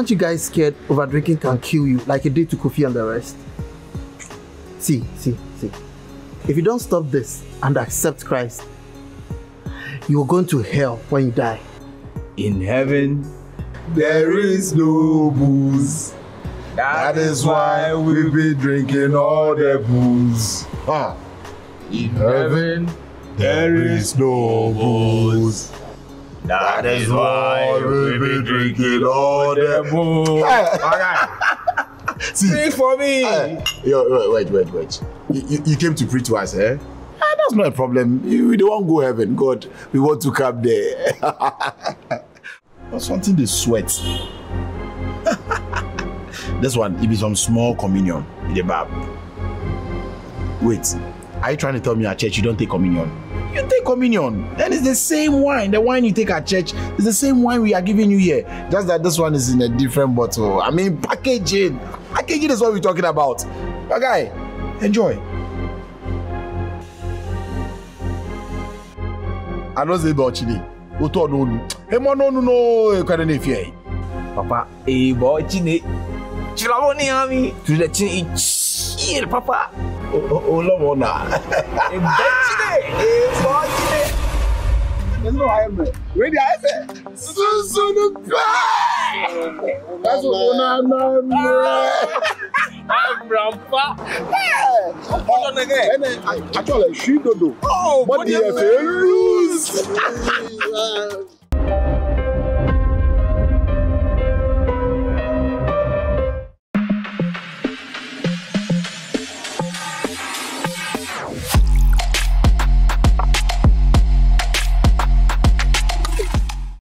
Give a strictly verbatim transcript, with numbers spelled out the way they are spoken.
Aren't you guys scared overdrinking can kill you like it did to Kofi and the rest? See, see, see. If you don't stop this and accept Christ, you're going to hell when you die. In heaven, there is no booze. That, that is why we'll be drinking all the booze. Ah. In heaven, there is no booze. That is why we'll be drinking all the booze. All right. Sing for me. Uh, yo, wait, wait, wait. You, you, you came to preach to us, eh? Ah, that's not a problem. We don't want to go heaven. God, we want to come there. That's something they sweat. This one, it be some small communion with the bab. Wait, are you trying to tell me at church you don't take communion? You take communion. Then it's the same wine. The wine you take at church is the same wine we are giving you here. Just that this one is in a different bottle. I mean, packaging. Packaging is what we're talking about. Okay, enjoy. I don't say about chili. You don't know. Hey, man, no, no, no. You can't even Papa, hey, boy, chili. Chilavoniami to the chin each papa. Oh, love on that. There's no high man. Ready, I said, Susan, that's what I'm grandpa. Hold on again. Actually, she don't do. Oh, what do you feel?